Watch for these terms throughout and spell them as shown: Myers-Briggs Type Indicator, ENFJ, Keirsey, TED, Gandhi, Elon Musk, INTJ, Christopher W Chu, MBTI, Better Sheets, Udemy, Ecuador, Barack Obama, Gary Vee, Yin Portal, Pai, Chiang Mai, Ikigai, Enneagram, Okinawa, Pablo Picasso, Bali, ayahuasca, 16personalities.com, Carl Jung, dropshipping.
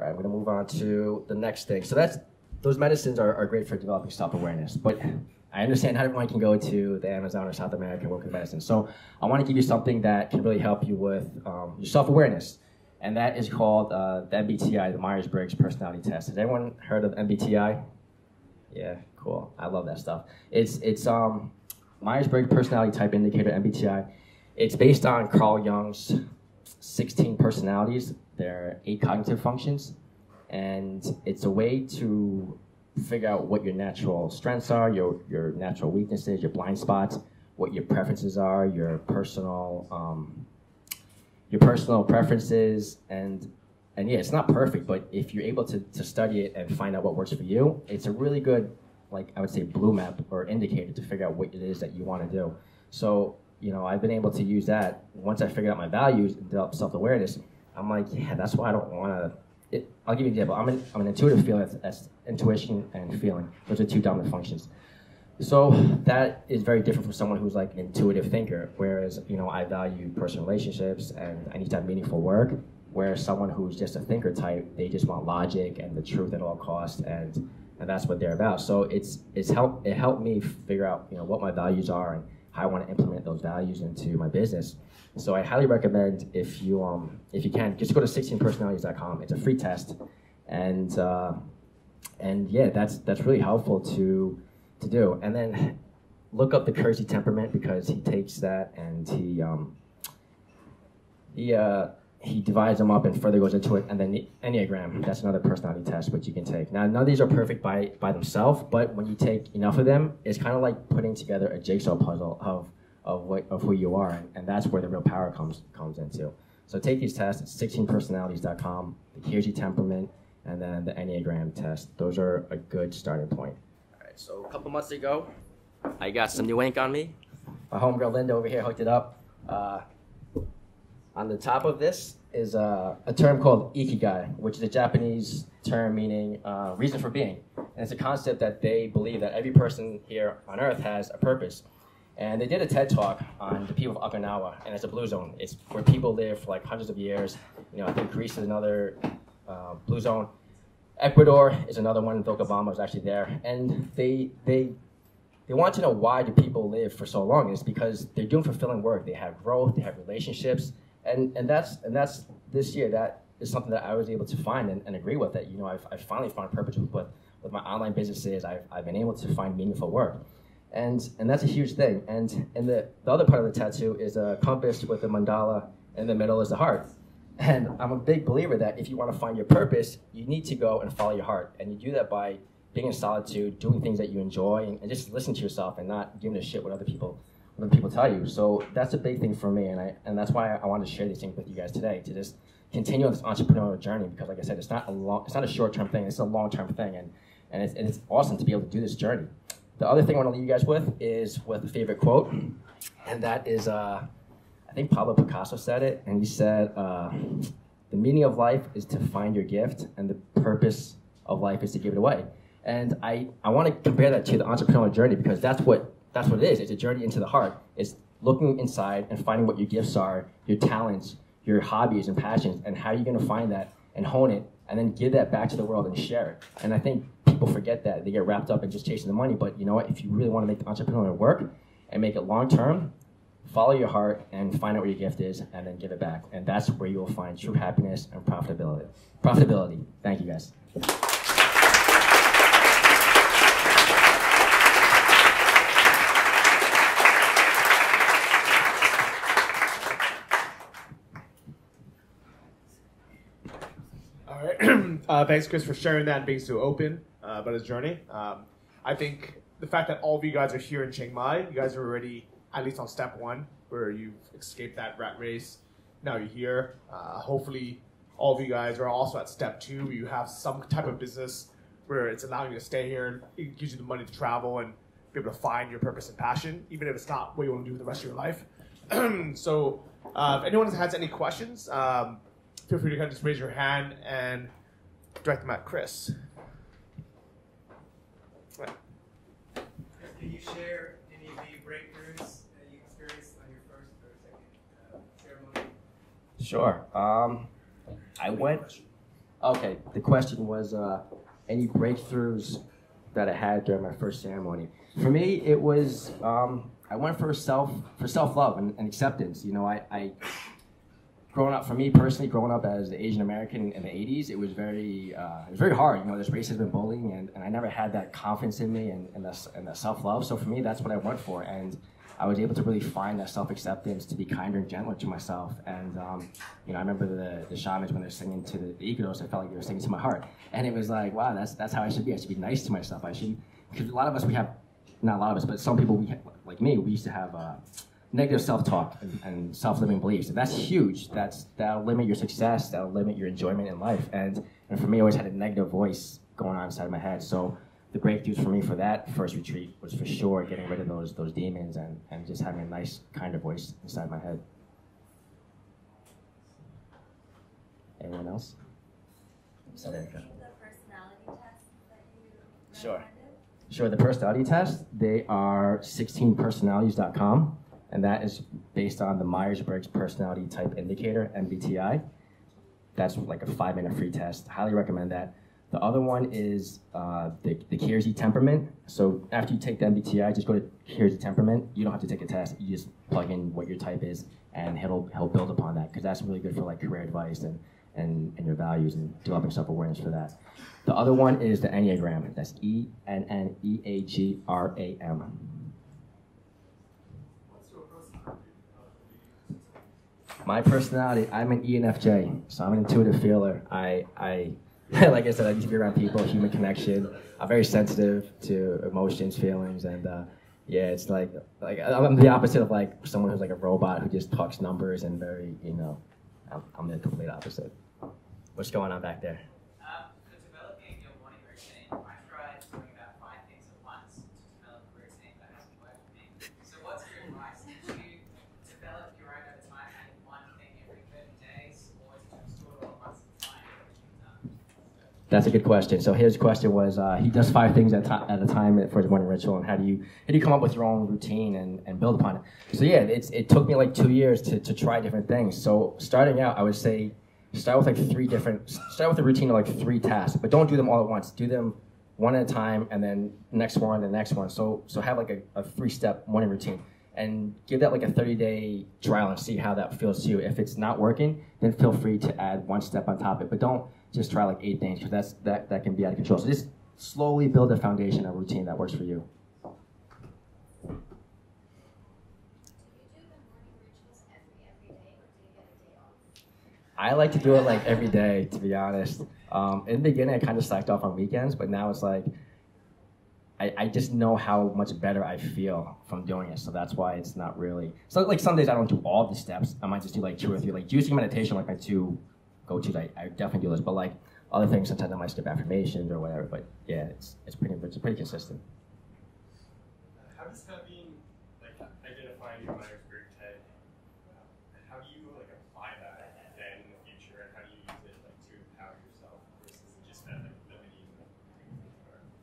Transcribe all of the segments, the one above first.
All right, we're gonna move on to the next thing. So that's, those medicines are great for developing self-awareness, but I understand not everyone can go to the Amazon or South America and work with medicine. So I want to give you something that can really help you with your self-awareness, and that is called the MBTI, the Myers-Briggs Personality Test. Has everyone heard of MBTI? Yeah, cool. I love that stuff. It's Myers-Briggs Personality Type Indicator, MBTI. It's based on Carl Jung's 16 personalities. There are 8 cognitive functions, and it's a way to figure out what your natural strengths are, your natural weaknesses, your blind spots, what your preferences are, your personal preferences, and yeah, it's not perfect, but if you're able to study it and find out what works for you, it's a really good, like I would say, blue map or indicator to figure out what it is that you want to do. So, you know, I've been able to use that. Once I figured out my values and develop self-awareness, I'm like, yeah, that's why I don't want to. I'll give you an example. I'm an intuitive feeling. That's intuition and feeling. Those are 2 dominant functions. So that is very different from someone who's like an intuitive thinker, whereas, you know, I value personal relationships and I need to have meaningful work, whereas someone who's just a thinker type, they just want logic and the truth at all costs, and that's what they're about. So it helped me figure out, you know, what my values are and how I want to implement those values into my business. So I highly recommend, if you can, just go to 16personalities.com. It's a free test, and yeah, that's really helpful to do. And then look up the Keirsey temperament, because he takes that and he divides them up and further goes into it. And then the Enneagram, that's another personality test which you can take. Now, none of these are perfect by themselves, but when you take enough of them, it's kind of like putting together a jigsaw puzzle of who you are, and that's where the real power comes into. So take these tests. It's 16personalities.com, the Keirsey temperament, and then the Enneagram test. Those are a good starting point. All right, so a couple months ago, I got some new ink on me. My homegirl Linda over here hooked it up. On the top of this is a term called Ikigai, which is a Japanese term meaning reason for being. And it's a concept that they believe that every person here on Earth has a purpose. And they did a TED Talk on the people of Okinawa, and it's a blue zone. It's where people live for like hundreds of years. You know, I think Greece is another blue zone. Ecuador is another one. Barack Obama was actually there. And they want to know, why do people live for so long? And it's because they're doing fulfilling work. They have growth, they have relationships. And that's this year, that is something that I was able to find and agree with, that, you know, I finally found a purpose with my online businesses. I've been able to find meaningful work. And that's a huge thing. And the other part of the tattoo is a compass with a mandala, and the middle is the heart. And I'm a big believer that if you want to find your purpose, you need to go and follow your heart. And you do that by being in solitude, doing things that you enjoy, and just listen to yourself and not giving a shit what other people tell you. So that's a big thing for me, and that's why I wanted to share these things with you guys today, to just continue on this entrepreneurial journey, because like I said, it's not a short-term thing, it's a long-term thing, and it's awesome to be able to do this journey. The other thing I want to leave you guys with is with a favorite quote, and that is, I think Pablo Picasso said it, and he said, the meaning of life is to find your gift, and the purpose of life is to give it away. And I want to compare that to the entrepreneurial journey, because that's what it is. It's a journey into the heart. It's looking inside and finding what your gifts are, your talents, your hobbies and passions, and how you're going to find that and hone it, and then give that back to the world and share it. And I think people forget that. They get wrapped up in just chasing the money, but you know what? If you really want to make the entrepreneurial work and make it long-term, follow your heart and find out where your gift is and then give it back. And that's where you will find true happiness and profitability. Thank you, guys. All right. Thanks, Chris, for sharing that and being so open about his journey. I think the fact that all of you guys are here in Chiang Mai, you guys are already at least on step 1, where you've escaped that rat race. Now you're here. Hopefully, all of you guys are also at step 2, where you have some type of business where it's allowing you to stay here and it gives you the money to travel and be able to find your purpose and passion, even if it's not what you want to do for the rest of your life. So, if anyone has any questions, feel free to kind of just raise your hand and direct them at Chris. Right. Can you share any of the breakthroughs that you experienced on your first or second ceremony? Sure. I went. Okay, the question was any breakthroughs that I had during my first ceremony. For me, it was I went for self-love and acceptance. You know, I growing up, for me personally, growing up as the Asian American in the 80s, it was very hard. You know, there's racism and bullying, and I never had that confidence in me and that self-love. So for me, that's what I went for, and I was able to really find that self-acceptance to be kinder and gentler to myself. And you know, I remember the shamans when they're singing to the Ikigai, I felt like they were singing to my heart, and it was like, wow, that's how I should be. I should be nice to myself. I should, because a lot of us, we have, not a lot of us, but some people, like me, we used to have negative self-talk and self-limiting beliefs. And that's huge. That'll limit your success. That'll limit your enjoyment in life. And for me, I always had a negative voice going on inside my head. So the breakthroughs for me for that first retreat was for sure getting rid of those demons and just having a nice, kinder voice inside my head. Anyone else? So the personality test that you Sure, the personality test, they are 16personalities.com, and that is based on the Myers-Briggs Personality Type Indicator, MBTI. That's like a 5-minute free test. Highly recommend that. The other one is the Keirsey temperament. So after you take the MBTI, just go to Keirsey temperament. You don't have to take a test. You just plug in what your type is, and he'll build upon that, because that's really good for like career advice and your values and developing self-awareness for that. The other one is the Enneagram. That's E-N-N-E-A-G-R-A-M. What's your personality? My personality, I'm an ENFJ, so I'm an intuitive feeler. Like I said, I need to be around people, human connection. I'm very sensitive to emotions, feelings, and yeah, it's like I'm the opposite of like someone who's like a robot who just talks numbers and very, you know, I'm the complete opposite. What's going on back there? So developing your morning routine, I tried doing about 5 things at once to develop a routine, but it doesn't work for me. So what's your advice? Do you develop your own over time, adding one thing every 30 days, or do you just do it all once at a time? That's a good question. So his question was, he does 5 things at a time for his morning ritual, and how do you come up with your own routine and build upon it? So yeah, it took me like 2 years to try different things. So starting out, I would say start with a routine of like 3 tasks, but don't do them all at once. Do them one at a time, and then next one, and the next one. So have like a 3-step morning routine, and give that like a 30-day trial and see how that feels to you. If it's not working, then feel free to add 1 step on top of it, but don't just try like 8 things, because that can be out of control. So just slowly build a foundation, a routine that works for you. Do you do the morning rituals every day, or do you get a day off? I like to do it like every day, to be honest. In the beginning, I kind of slacked off on weekends, but now it's like, I just know how much better I feel from doing it, so that's why it's not really. So like some days I don't do all the steps. I might just do like 2 or 3, like juicing, meditation, like my 2 go-tos. I definitely do this, but like other things, sometimes I might skip affirmations or whatever. But yeah, it's pretty consistent. How does having like identifying your Myers-Briggs type, how do you like apply that then in the future, and how do you use it like to empower yourself versus just that like limiting?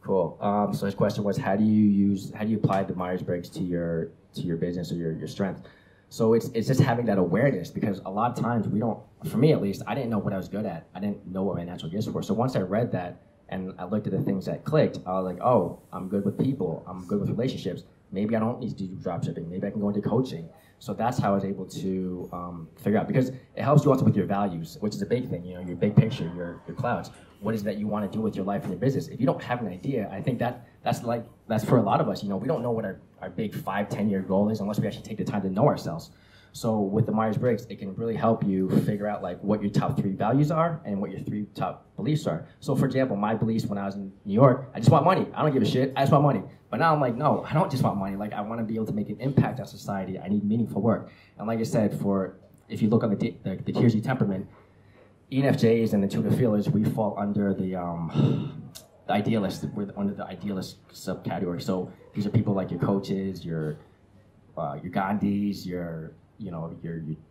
Cool. So his question was, how do you apply the Myers-Briggs to your business or your strength? So it's just having that awareness, because a lot of times we don't, for me at least, I didn't know what I was good at. I didn't know what my natural gifts were. So once I read that and I looked at the things that clicked, I was like, oh, I'm good with people. I'm good with relationships. Maybe I don't need to do dropshipping. Maybe I can go into coaching. So that's how I was able to figure out, because it helps you also with your values, which is a big thing, you know, your big picture, your clouds. What is that you want to do with your life and your business? If you don't have an idea, I think that's for a lot of us, you know, we don't know what our big 5-10-year goal is unless we actually take the time to know ourselves. So with the Myers-Briggs, it can really help you figure out like what your top 3 values are and what your 3 top beliefs are. So for example, my beliefs when I was in New York, I just want money. I don't give a shit. I just want money. But now I'm like, no, I don't just want money. Like I want to be able to make an impact on society. I need meaningful work. And like I said, if you look on the Keirsey temperament, ENFJs and intuitive feelers, we fall under the idealist. We're under the idealist subcategory. So these are people like your coaches, your Gandhis, your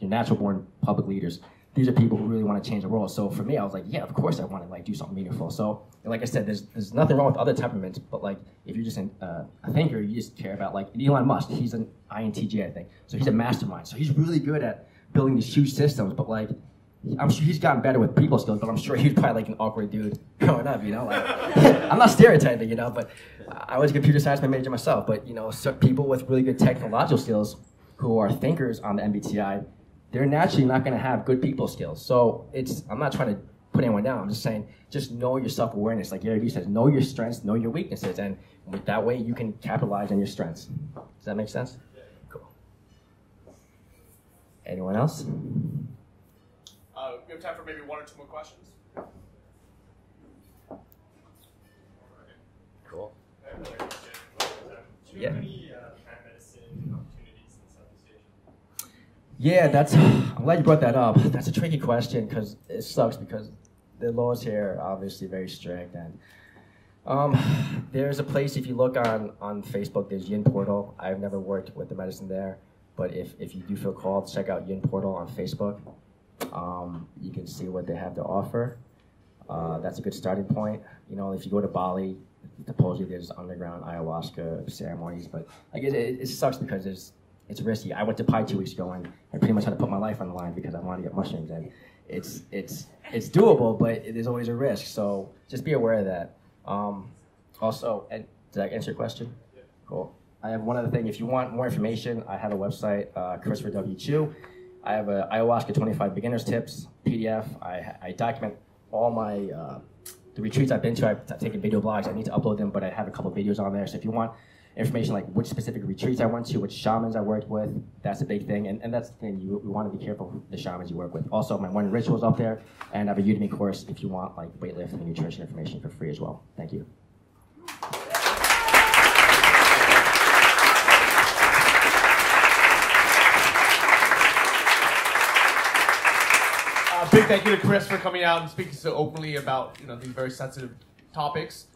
natural-born public leaders. These are people who really want to change the world. So for me, I was like, yeah, of course I want to like do something meaningful. So like I said, there's nothing wrong with other temperaments, but like if you're just a thinker, you just care about like Elon Musk. He's an INTJ, I think. So he's a mastermind. So he's really good at building these huge systems, but like I'm sure he's gotten better with people skills, but I'm sure he's probably like an awkward dude growing up, you know? Like, I'm not stereotyping, you know, but I was a computer science major myself, but, you know, so people with really good technological skills who are thinkers on the MBTI, they're naturally not going to have good people skills. So it's, I'm not trying to put anyone down, I'm just saying, just know your self-awareness. Like Gary Vee says, know your strengths, know your weaknesses, and that way you can capitalize on your strengths. Does that make sense? Cool. Anyone else? We have time for maybe one or two more questions. Cool. Do you have any medicine opportunities in Southeast Asia? Yeah, that's, I'm glad you brought that up. That's a tricky question because it sucks because the laws here are obviously very strict. And there's a place, if you look on Facebook, there's Yin Portal. I've never worked with the medicine there, but if you do feel called, check out Yin Portal on Facebook. You can see what they have to offer. That's a good starting point. You know, if you go to Bali, supposedly there's underground ayahuasca ceremonies, but I guess it sucks because it's risky. I went to Pai 2 weeks ago and I pretty much had to put my life on the line because I wanted to get mushrooms, and it's doable, but there's always a risk. So just be aware of that. Also, and did I answer your question? Yeah. Cool. I have one other thing. If you want more information, I have a website, Christopher W Chu. I have a ayahuasca 25 beginners tips PDF. I document all my the retreats I've been to. I've taken video blogs. I need to upload them, but I have a couple of videos on there. So if you want information like which specific retreats I went to, which shamans I worked with, that's a big thing. And that's the thing, you want to be careful with the shamans you work with. Also, my morning rituals up there, and I have a Udemy course if you want like weightlifting and nutrition information for free as well. Thank you. Big thank you to Chris for coming out and speaking so openly about, you know, these very sensitive topics.